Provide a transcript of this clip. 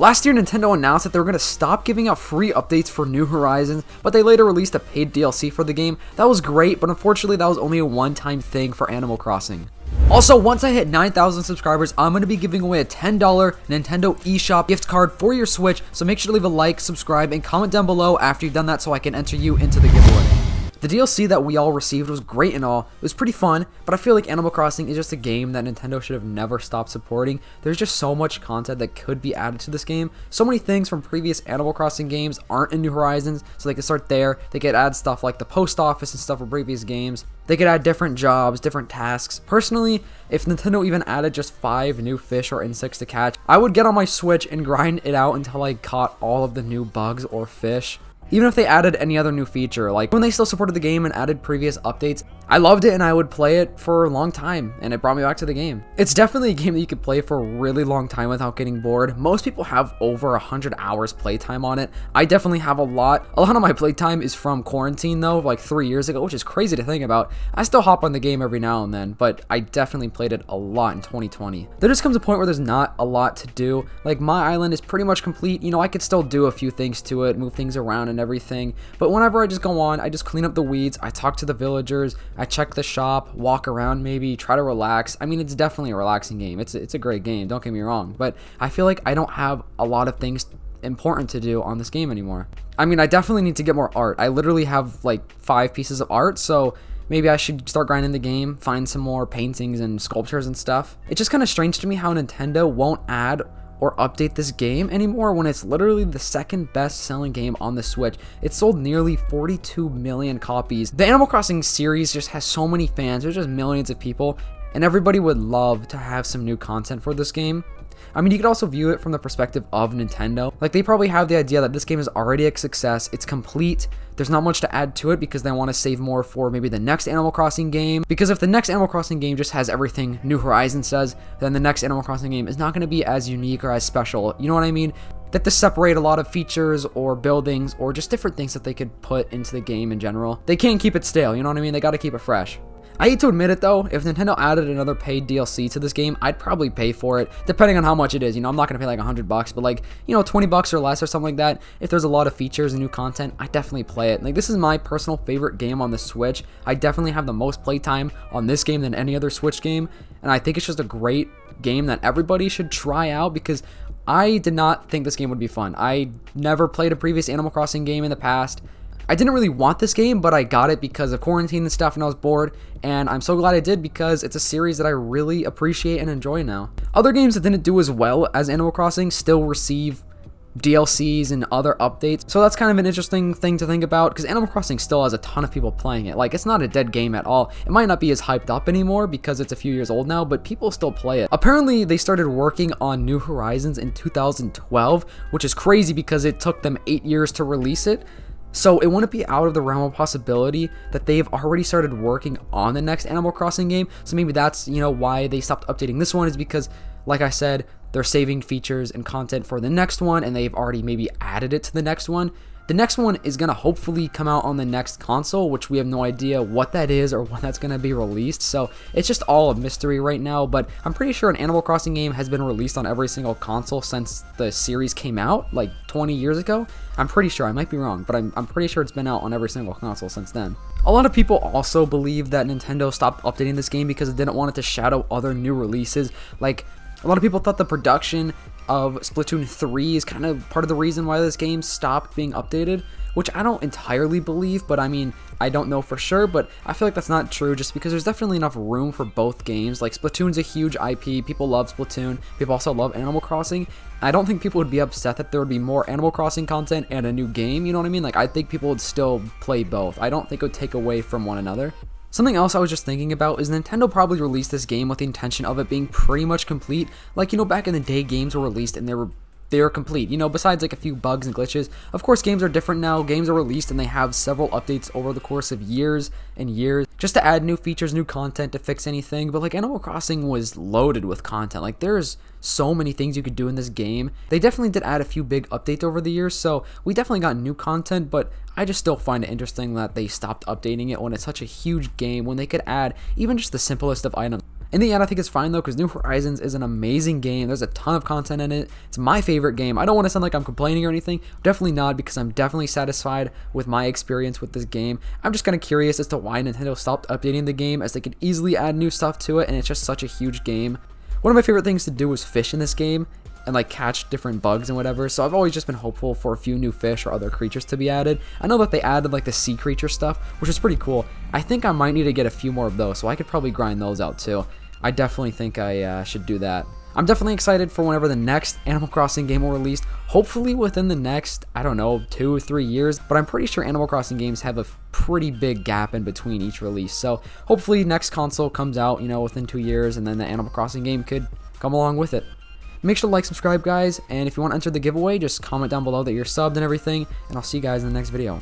Last year, Nintendo announced that they were going to stop giving out free updates for New Horizons, but they later released a paid DLC for the game. That was great, but unfortunately that was only a one-time thing for Animal Crossing. Also, once I hit 9,000 subscribers, I'm going to be giving away a $10 Nintendo eShop gift card for your Switch, so make sure to leave a like, subscribe, and comment down below after you've done that so I can enter you into the giveaway. The DLC that we all received was great and all, it was pretty fun, but I feel like Animal Crossing is just a game that Nintendo should have never stopped supporting. There's just so much content that could be added to this game. So many things from previous Animal Crossing games aren't in New Horizons, so they could start there. They could add stuff like the post office and stuff from previous games. They could add different jobs, different tasks. Personally, if Nintendo even added just 5 new fish or insects to catch, I would get on my Switch and grind it out until I caught all of the new bugs or fish. Even if they added any other new feature, like when they still supported the game and added previous updates, I loved it and I would play it for a long time, and it brought me back to the game. It's definitely a game that you could play for a really long time without getting bored. Most people have over 100 hours playtime on it. I definitely have a lot. A lot of my playtime is from quarantine though, like 3 years ago, which is crazy to think about. I still hop on the game every now and then, but I definitely played it a lot in 2020. There just comes a point where there's not a lot to do. Like my island is pretty much complete. You know, I could still do a few things to it, move things around and everything, but whenever I just go on, I just clean up the weeds, I talk to the villagers, I check the shop, walk around, maybe try to relax. I mean, it's definitely a relaxing game. It's a great game, don't get me wrong, but I feel like I don't have a lot of things important to do on this game anymore. I mean, I definitely need to get more art. I literally have like 5 pieces of art, so maybe I should start grinding the game, find some more paintings and sculptures and stuff. It's just kind of strange to me how Nintendo won't add or update this game anymore when it's literally the second best selling game on the Switch. It sold nearly 42 million copies. The Animal Crossing series just has so many fans. There's just millions of people, and everybody would love to have some new content for this game. I mean, you could also view it from the perspective of Nintendo. Like, they probably have the idea that this game is already a success, it's complete, there's not much to add to it because they want to save more for maybe the next Animal Crossing game. Because if the next Animal Crossing game just has everything New Horizons says, then the next Animal Crossing game is not going to be as unique or as special, you know what I mean? That they separate a lot of features or buildings or just different things that they could put into the game in general. They can't keep it stale, you know what I mean? They gotta keep it fresh. I hate to admit it though, if Nintendo added another paid DLC to this game, I'd probably pay for it, depending on how much it is. You know, I'm not gonna pay like $100, but like, you know, $20 or less or something like that. If there's a lot of features and new content, I definitely play it. Like, this is my personal favorite game on the Switch. I definitely have the most playtime on this game than any other Switch game, and I think it's just a great game that everybody should try out because I did not think this game would be fun. I never played a previous Animal Crossing game in the past. I didn't really want this game, but I got it because of quarantine and stuff, and I was bored, and I'm so glad I did because it's a series that I really appreciate and enjoy now. Other games that didn't do as well as Animal Crossing still receive DLCs and other updates, so that's kind of an interesting thing to think about because Animal Crossing still has a ton of people playing it. Like, it's not a dead game at all. It might not be as hyped up anymore because it's a few years old now, but people still play it. Apparently they started working on New Horizons in 2012, which is crazy because it took them 8 years to release it. So it wouldn't be out of the realm of possibility that they've already started working on the next Animal Crossing game. So maybe that's, you know, why they stopped updating this one, is because, like I said, they're saving features and content for the next one, and they've already maybe added it to the next one. The next one is going to hopefully come out on the next console, which we have no idea what that is or when that's going to be released. So it's just all a mystery right now, but I'm pretty sure an Animal Crossing game has been released on every single console since the series came out like 20 years ago. I'm pretty sure, I might be wrong, but I'm pretty sure it's been out on every single console since then. A lot of people also believe that Nintendo stopped updating this game because it didn't want it to shadow other new releases. Like, a lot of people thought the production of Splatoon 3 is kind of part of the reason why this game stopped being updated, which I don't entirely believe, but I mean, I don't know for sure, but I feel like that's not true just because there's definitely enough room for both games. Like, Splatoon's a huge IP, people love Splatoon, people also love Animal Crossing. I don't think people would be upset that there would be more Animal Crossing content and a new game, you know what I mean? Like, I think people would still play both. I don't think it would take away from one another. Something else I was just thinking about is Nintendo probably released this game with the intention of it being pretty much complete. Like, you know, back in the day, games were released and they were complete, you know, besides like a few bugs and glitches. Of course, games are different now. Games are released and they have several updates over the course of years and years just to add new features, new content, to fix anything. But like, Animal Crossing was loaded with content. Like, there's so many things you could do in this game. They definitely did add a few big updates over the years, so we definitely got new content, but I just still find it interesting that they stopped updating it when it's such a huge game, when they could add even just the simplest of items. In the end, I think it's fine though, because New Horizons is an amazing game. There's a ton of content in it. It's my favorite game. I don't want to sound like I'm complaining or anything. Definitely not, because I'm definitely satisfied with my experience with this game. I'm just kind of curious as to why Nintendo stopped updating the game, as they could easily add new stuff to it, and it's just such a huge game. One of my favorite things to do was fish in this game, and like catch different bugs and whatever, so I've always just been hopeful for a few new fish or other creatures to be added. I know that they added like the sea creature stuff, which is pretty cool. I think I might need to get a few more of those, so I could probably grind those out too. I definitely think I should do that. I'm definitely excited for whenever the next Animal Crossing game will release, hopefully within the next, I don't know, 2 or 3 years, but I'm pretty sure Animal Crossing games have a pretty big gap in between each release, so hopefully next console comes out, you know, within 2 years, and then the Animal Crossing game could come along with it. Make sure to like, subscribe, guys, and if you want to enter the giveaway, just comment down below that you're subbed and everything, and I'll see you guys in the next video.